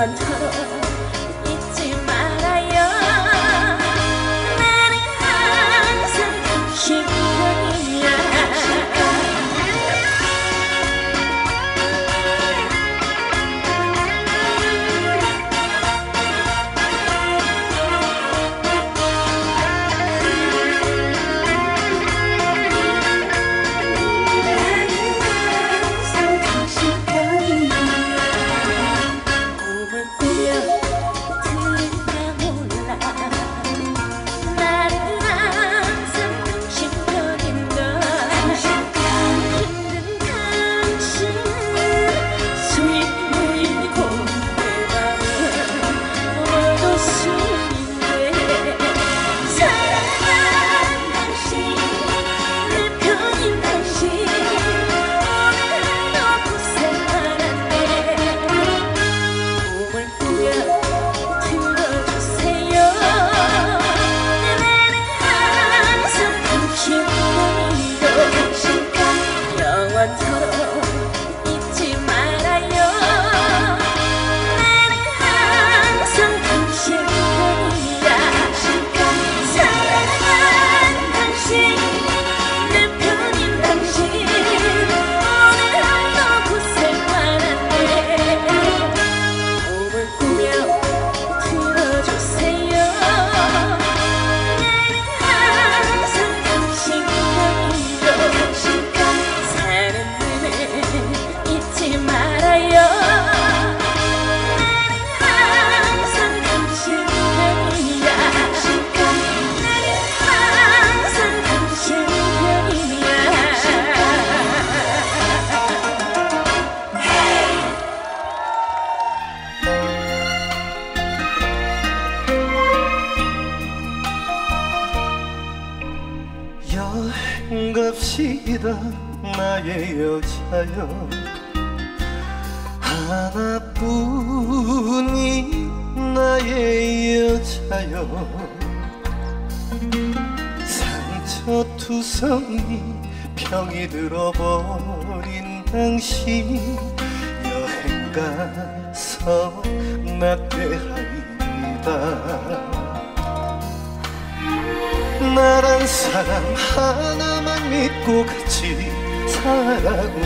영원토록 나의 여자여 하나뿐인 나의 여자여 상처투성이 병이 들어버린 당신 여행가서 낙대하리다. 나란 사람 하나만 믿고 같이 살아고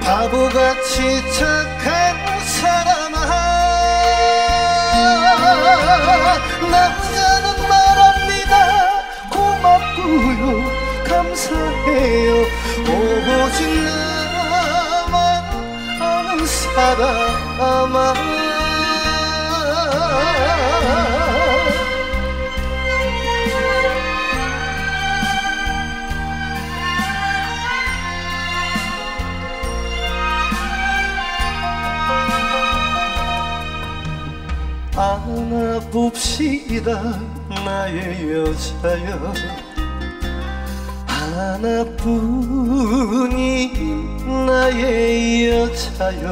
바보같이 착한 사람아, 남자는 말합니다. 고맙고요 감사해요. 오직 나만 아는 사람아. 안아봅시다 나의 여자여 하나뿐인 나의 여자여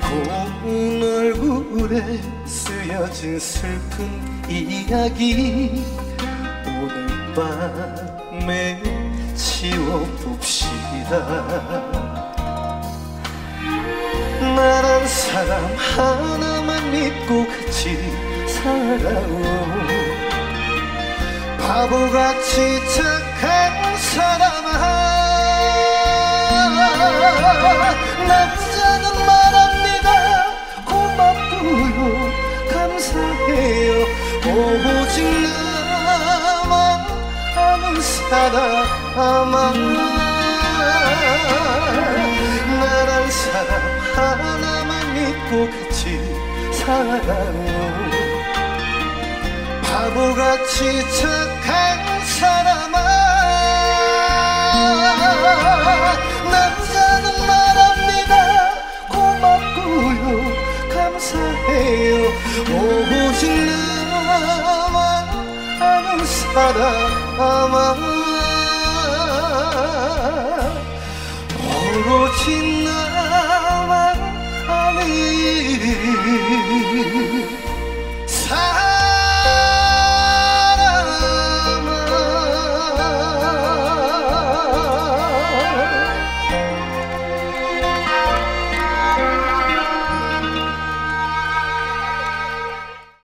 고운 얼굴에 쓰여진 슬픈 이야기 오늘 밤에 지워봅시다. 나란 사람 하나만 믿고 같이 살아온 바보같이 착한 사람아, 남자는 말합니다. 고맙고요 감사해요. 오직 나만 아는 사람아. 나란 사람 하나만 믿고 같이 살아요. 바보같이 착한 사람아, 남자는 말합니다. 고맙고요 감사해요. 오직 나만 아는 사람아. 오직 나만 아는